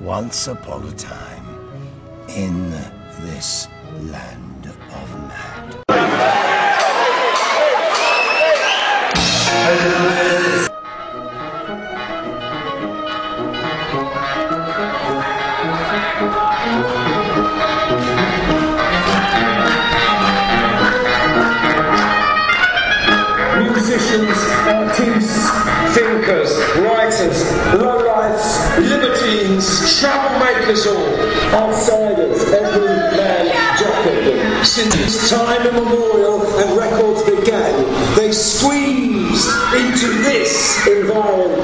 Once upon a time, in this land of mad. Musicians, artists, thinkers, writers, lowlifes, libertines, troublemakers all, outsiders, every man jack of them. Since time immemorial and records began, they squeezed into this environment.